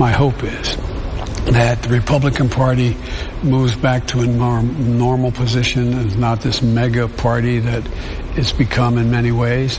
my hope is that the Republican Party moves back to a normal position and is not this mega party that it's become in many ways.